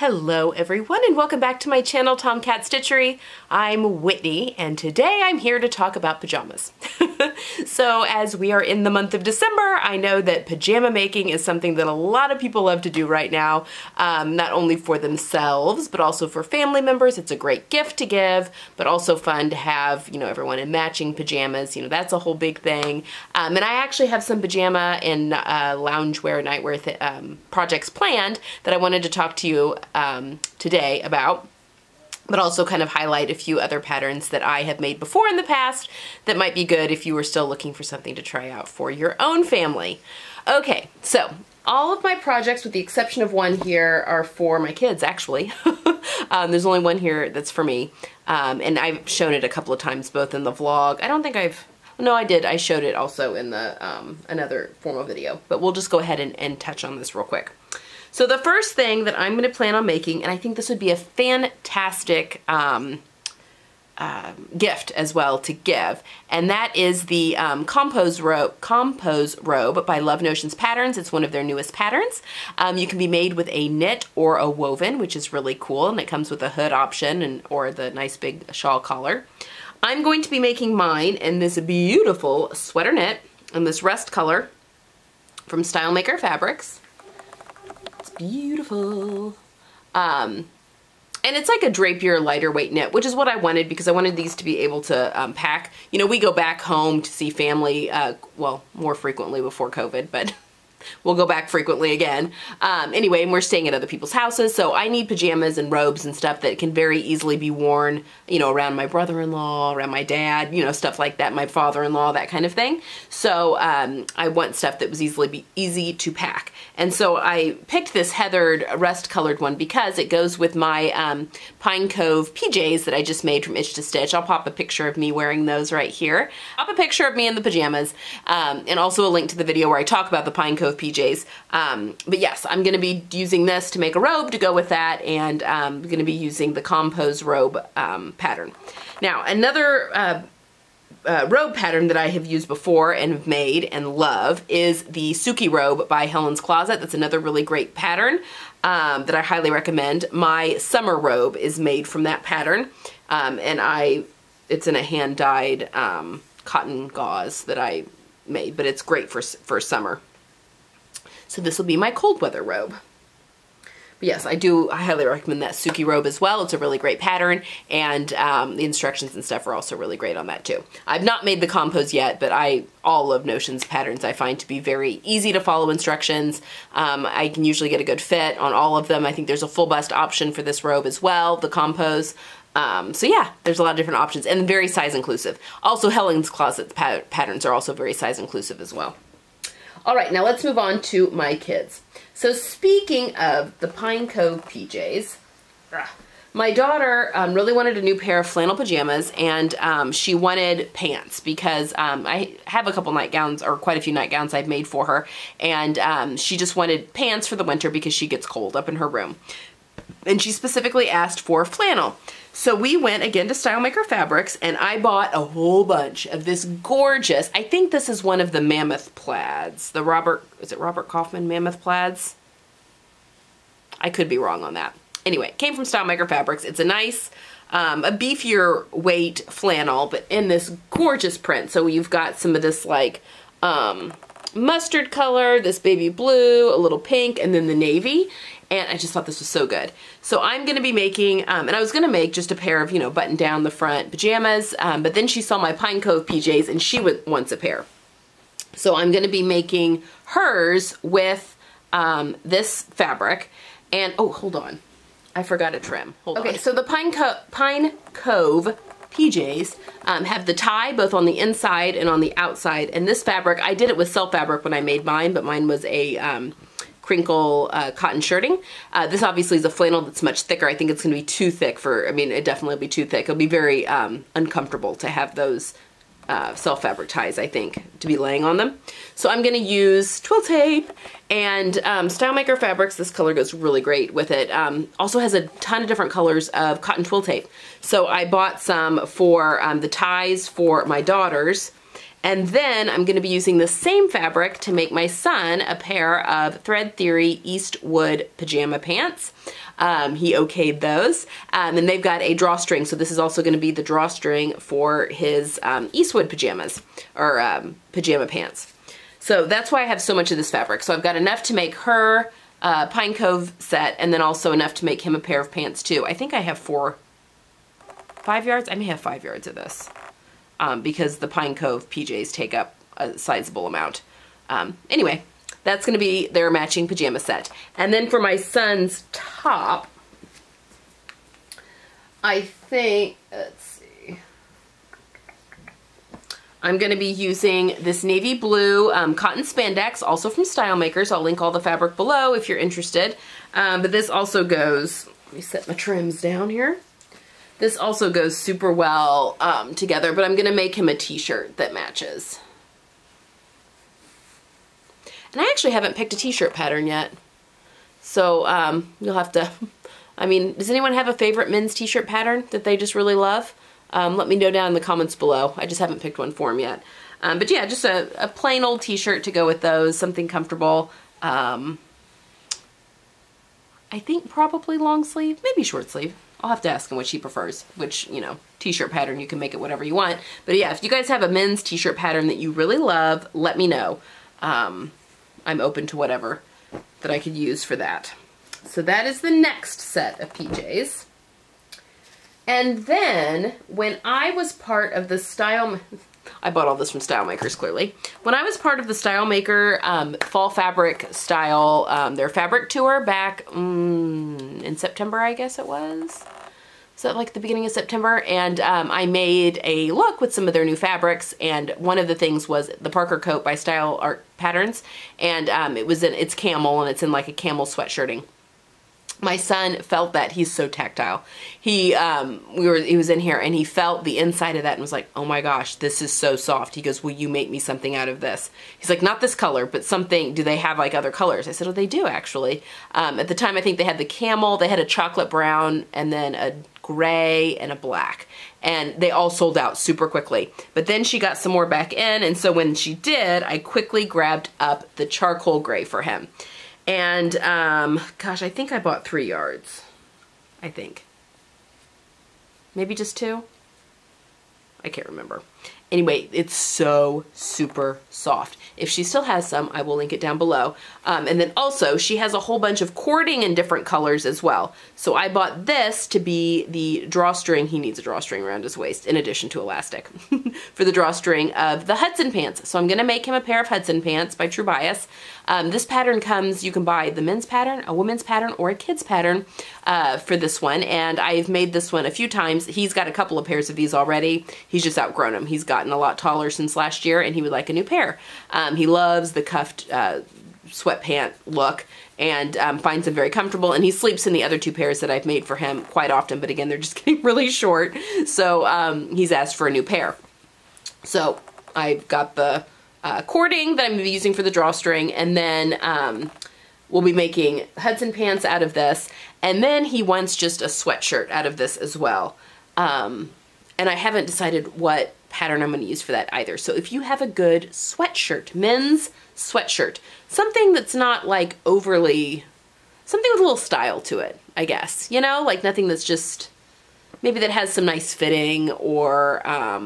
Hello everyone and welcome back to my channel, TomKat Stitchery. I'm Whitney and today I'm here to talk about pajamas. So as we are in the month of December, I know that pajama making is something that a lot of people love to do right now, not only for themselves, but also for family members. It's a great gift to give, but also fun to have, you know, everyone in matching pajamas. You know, that's a whole big thing. And I actually have some pajama and loungewear, nightwear projects planned that I wanted to talk to you today about, but also kind of highlight a few other patterns that I have made before in the past that might be good if you were still looking for something to try out for your own family. Okay, so all of my projects, with the exception of one here, are for my kids, actually. There's only one here that's for me, and I've shown it a couple of times, both in the vlog. I don't think I've... No, I did. I showed it also in the another formal video, but we'll just go ahead and touch on this real quick. So the first thing that I'm going to plan on making, and I think this would be a fantastic gift as well to give, and that is the Compose Robe by Love Notions Patterns. It's one of their newest patterns. You can be made with a knit or a woven, which is really cool, and it comes with a hood option and or the nice big shawl collar. I'm going to be making mine in this beautiful sweater knit in this rust color from Stylemaker Fabrics. It's beautiful. And it's like a drapier, lighter weight knit, which is what I wanted because I wanted these to be able to pack. You know, we go back home to see family, well, more frequently before COVID, but we'll go back frequently again. Anyway, and we're staying at other people's houses, so I need pajamas and robes and stuff that can very easily be worn, you know, around my brother-in-law, around my dad, you know, stuff like that, my father-in-law, that kind of thing. So I want stuff that was easy to pack. And so I picked this heathered, rust-colored one because it goes with my Pine Cove PJs that I just made from Itch to Stitch. I'll pop a picture of me wearing those right here. Pop a picture of me in the pajamas, and also a link to the video where I talk about the Pine Cove PJs. But yes, I'm going to be using this to make a robe to go with that, and I'm going to be using the Compose Robe pattern. Now, another robe pattern that I have used before and have made and love is the Suki Robe by Helen's Closet. That's another really great pattern that I highly recommend. My summer robe is made from that pattern, and it's in a hand-dyed cotton gauze that I made, but it's great for summer. So this will be my cold weather robe. But yes, I highly recommend that Suki Robe as well. It's a really great pattern, and the instructions and stuff are also really great on that too. I've not made the Compose yet, but all of Notion's patterns I find to be very easy to follow instructions. I can usually get a good fit on all of them. I think there's a full bust option for this robe as well, the Compose. So yeah, there's a lot of different options and very size inclusive. Also, Helen's Closet patterns are also very size inclusive as well. All right, now let's move on to my kids. So speaking of the Pine Cove PJs, my daughter really wanted a new pair of flannel pajamas, and she wanted pants because I have a couple nightgowns, or quite a few nightgowns I've made for her, and she just wanted pants for the winter because she gets cold up in her room. And she specifically asked for flannel. So we went again to Stylemaker Fabrics, and I bought a whole bunch of this gorgeous, I think this is one of the mammoth plaids. The Robert Kaufman mammoth plaids? I could be wrong on that. Anyway, it came from Stylemaker Fabrics. It's a nice, a beefier weight flannel, but in this gorgeous print. So you've got some of this like mustard color, this baby blue, a little pink, and then the navy. And I just thought this was so good. So I'm gonna be making, and I was gonna make just a pair of, you know, button down the front pajamas, but then she saw my Pine Cove PJs and she wants a pair. So I'm gonna be making hers with this fabric. And, oh, hold on. I forgot a trim. Hold on. Okay, so the Pine Cove PJs have the tie both on the inside and on the outside. And this fabric, I did it with self fabric when I made mine, but mine was a, crinkle cotton shirting. This obviously is a flannel that's much thicker. I think it's going to be too thick for, I mean, it definitely will be too thick. It'll be very uncomfortable to have those self-fabric ties, I think, to be laying on them. So I'm going to use twill tape and Stylemaker Fabrics. This color goes really great with it. Also has a ton of different colors of cotton twill tape. So I bought some for the ties for my daughters. And then I'm going to be using the same fabric to make my son a pair of Thread Theory Eastwood pajama pants. He okayed those. And they've got a drawstring, so this is also going to be the drawstring for his Eastwood pajamas, or pajama pants. So that's why I have so much of this fabric. So I've got enough to make her Pine Cove set, and then also enough to make him a pair of pants too. I think I have 5 yards? I may have 5 yards of this. Because the Pine Cove PJs take up a sizable amount. Anyway, that's going to be their matching pajama set. And then for my son's top, I think, let's see, I'm going to be using this navy blue cotton spandex, also from Stylemaker, so I'll link all the fabric below if you're interested. But this also goes, let me set my trims down here. This also goes super well together, but I'm gonna make him a t-shirt that matches. And I actually haven't picked a t-shirt pattern yet. So you'll have to, I mean, does anyone have a favorite men's t-shirt pattern that they just really love? Let me know down in the comments below. I just haven't picked one for him yet. But yeah, just a plain old t-shirt to go with those, something comfortable. I think probably long sleeve, maybe short sleeve. I'll have to ask him what she prefers, which, you know, t-shirt pattern, you can make it whatever you want. But yeah, if you guys have a men's t-shirt pattern that you really love, let me know. I'm open to whatever that I could use for that. So that is the next set of PJs. And then when I was part of the Style... I bought all this from Stylemakers, clearly. When I was part of the Stylemaker Fall Fabric Style, their fabric tour back in September, I guess it was. Was that like the beginning of September? And I made a look with some of their new fabrics, and one of the things was the Parker coat by StyleArc Patterns, and it's camel, and it's in like a camel sweatshirting. My son felt that. He's so tactile. He was in here and he felt the inside of that and was like, oh my gosh, this is so soft. He goes, will you make me something out of this? He's like, not this color, but something. Do they have like other colors? I said, oh, they do actually. At the time, I think they had the camel, they had a chocolate brown, and then a gray and a black. And they all sold out super quickly. But then she got some more back in. And so when she did, I quickly grabbed up the charcoal gray for him. And, gosh, I think I bought 3 yards, I think. Maybe just 2? I can't remember. Anyway, it's so super soft. If she still has some, I will link it down below. And then also, she has a whole bunch of cording in different colors as well. So I bought this to be the drawstring. He needs a drawstring around his waist, in addition to elastic, for the drawstring of the Hudson pants. So I'm going to make him a pair of Hudson pants by True Bias. This pattern comes, you can buy the men's pattern, a woman's pattern, or a kid's pattern for this one. And I've made this one a few times. He's got a couple of pairs of these already. He's just outgrown them. He's gotten a lot taller since last year, and he would like a new pair. He loves the cuffed sweatpant look, and finds them very comfortable, and he sleeps in the other 2 pairs that I've made for him quite often, but again, they're just getting really short, so he's asked for a new pair. So I've got the cording that I'm going to be using for the drawstring, and then we'll be making Hudson pants out of this, and then he wants just a sweatshirt out of this as well. And I haven't decided what pattern I'm going to use for that either. So if you have a good sweatshirt, men's sweatshirt, something that's not like overly, something with a little style to it, I guess, you know, like nothing that's just, maybe that has some nice fitting, or, I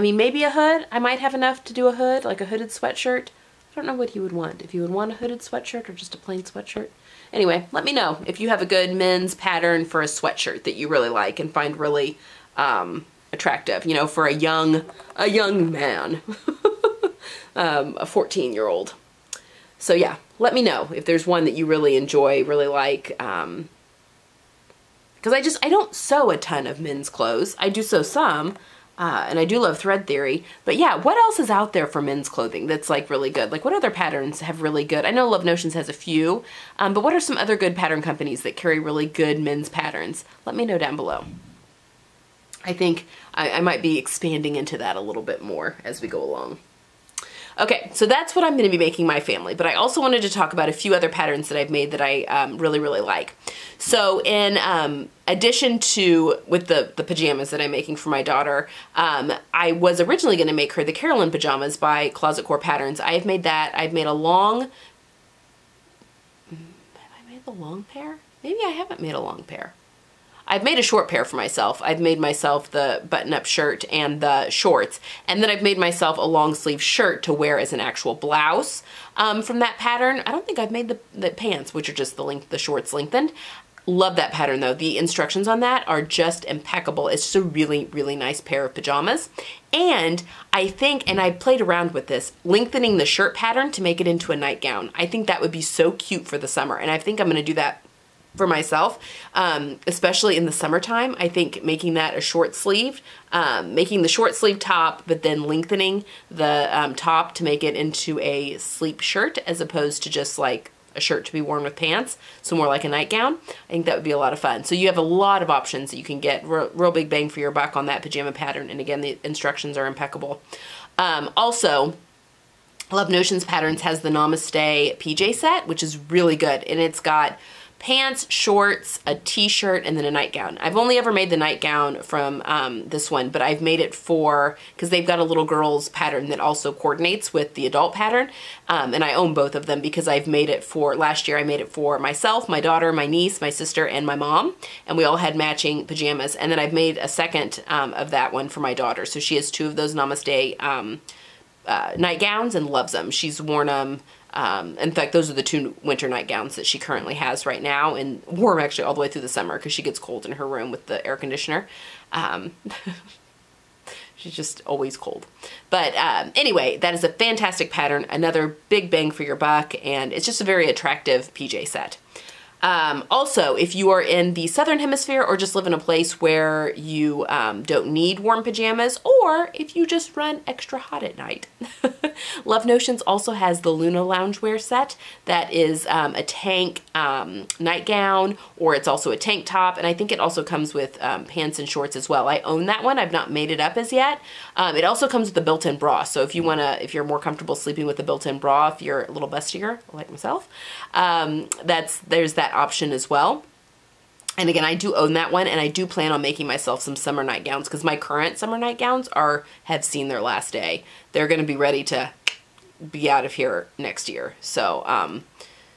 mean, maybe a hood. I might have enough to do a hood, like a hooded sweatshirt. I don't know what he would want, if you would want a hooded sweatshirt or just a plain sweatshirt. Anyway, let me know if you have a good men's pattern for a sweatshirt that you really like and find really attractive, you know, for a young man, a 14-year-old. So yeah, let me know if there's one that you really enjoy, really like, because I don't sew a ton of men's clothes. I do sew some, and I do love Thread Theory, but yeah, what else is out there for men's clothing that's like really good? Like what other patterns have really good, I know Love Notions has a few, but what are some other good pattern companies that carry really good men's patterns? Let me know down below. I think I might be expanding into that a little bit more as we go along. Okay, so that's what I'm going to be making my family, but I also wanted to talk about a few other patterns that I've made that I really like. So in addition to with the pajamas that I'm making for my daughter, I was originally going to make her the Carolyn Pajamas by Closet Core Patterns. I have made that. I've made a long, have I made the long pair? Maybe I haven't made a long pair. I've made a short pair for myself. I've made myself the button-up shirt and the shorts, and then I've made myself a long sleeve shirt to wear as an actual blouse from that pattern. I don't think I've made the pants, which are just the length, the shorts lengthened. Love that pattern though. The instructions on that are just impeccable. It's just a really, really nice pair of pajamas. And I think, and I played around with this, lengthening the shirt pattern to make it into a nightgown. I think that would be so cute for the summer, and I think I'm gonna do that for myself, especially in the summertime. I think making that a short sleeve, making the short sleeve top, but then lengthening the top to make it into a sleep shirt as opposed to just like a shirt to be worn with pants, so more like a nightgown. I think that would be a lot of fun. So you have a lot of options that you can get, real big bang for your buck on that pajama pattern, and again, the instructions are impeccable. Also, Love Notions Patterns has the Namaste PJ set, which is really good, and it's got pants, shorts, a t-shirt, and then a nightgown. I've only ever made the nightgown from this one, but I've made it for, because they've got a little girl's pattern that also coordinates with the adult pattern, and I own both of them because I've made it for, last year I made it for myself, my daughter, my niece, my sister, and my mom, and we all had matching pajamas, and then I've made a second of that one for my daughter, so she has two of those Namaste nightgowns and loves them. She's worn them. In fact, those are the two winter nightgowns that she currently has right now, and warm actually all the way through the summer because she gets cold in her room with the air conditioner. She's just always cold. But anyway, that is a fantastic pattern, another big bang for your buck, and it's just a very attractive PJ set. Also, if you are in the Southern Hemisphere or just live in a place where you don't need warm pajamas, or if you just run extra hot at night, Love Notions also has the Luna Loungewear set that is a tank nightgown, or it's also a tank top, and I think it also comes with pants and shorts as well. I own that one. I've not made it up as yet. It also comes with a built-in bra, so if you wanna, if you're more comfortable sleeping with a built-in bra, if you're a little bustier like myself, there's that option as well. And again, I do own that one, and I do plan on making myself some summer nightgowns because my current summer nightgowns have seen their last day. They're going to be ready to be out of here next year. So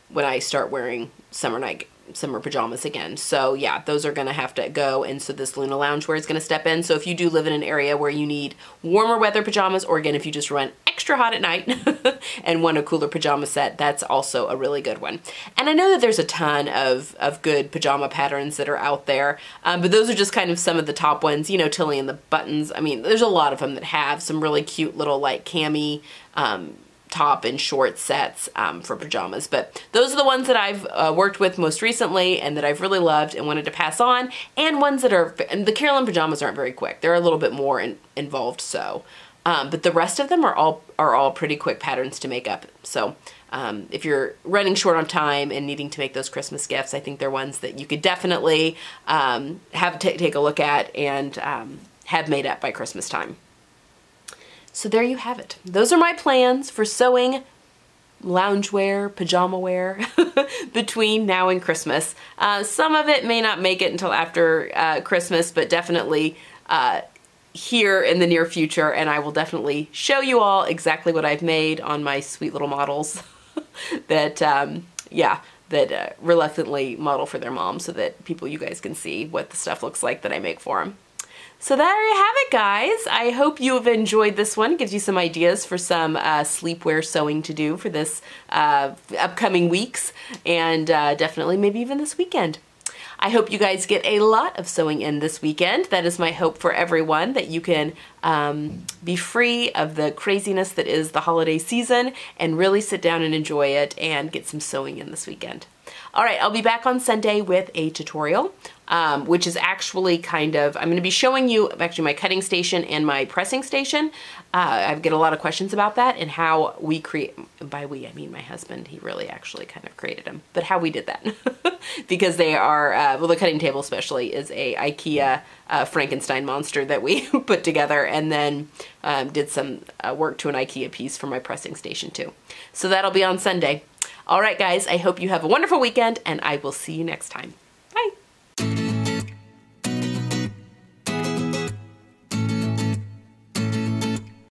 when I start wearing summer pajamas again. So yeah, those are going to have to go, and so this Luna Loungewear is going to step in. So if you do live in an area where you need warmer weather pajamas, or again, if you just run extra hot at night and want a cooler pajama set, that's also a really good one. And I know that there's a ton of good pajama patterns that are out there, but those are just kind of some of the top ones. You know, Tilly and the Buttons. I mean, there's a lot of them that have some really cute little like cami top and short sets for pajamas, but those are the ones that I've worked with most recently and that I've really loved and wanted to pass on, and ones that are, and the Carolyn Pajamas aren't very quick. They're a little bit more involved, so. But the rest of them are all pretty quick patterns to make up. So if you're running short on time and needing to make those Christmas gifts, I think they're ones that you could definitely take a look at and have made up by Christmas time. So there you have it. Those are my plans for sewing loungewear, pajama wear between now and Christmas. Some of it may not make it until after Christmas, but definitely here in the near future, and I will definitely show you all exactly what I've made on my sweet little models that, yeah, that reluctantly model for their mom so that you guys can see what the stuff looks like that I make for them. So there you have it, guys. I hope you have enjoyed this one. It gives you some ideas for some sleepwear sewing to do for this upcoming weeks, and definitely maybe even this weekend. I hope you guys get a lot of sewing in this weekend. That is my hope for everyone, that you can be free of the craziness that is the holiday season and really sit down and enjoy it and get some sewing in this weekend. All right, I'll be back on Sunday with a tutorial, which is actually kind of, I'm going to be showing you actually my cutting station and my pressing station. I get a lot of questions about that and how we create, by we, I mean my husband, he really actually kind of created them, but how we did that because they are, well, the cutting table especially is a IKEA Frankenstein monster that we put together, and then did some work to an IKEA piece for my pressing station too. So that'll be on Sunday. All right, guys, I hope you have a wonderful weekend, and I will see you next time.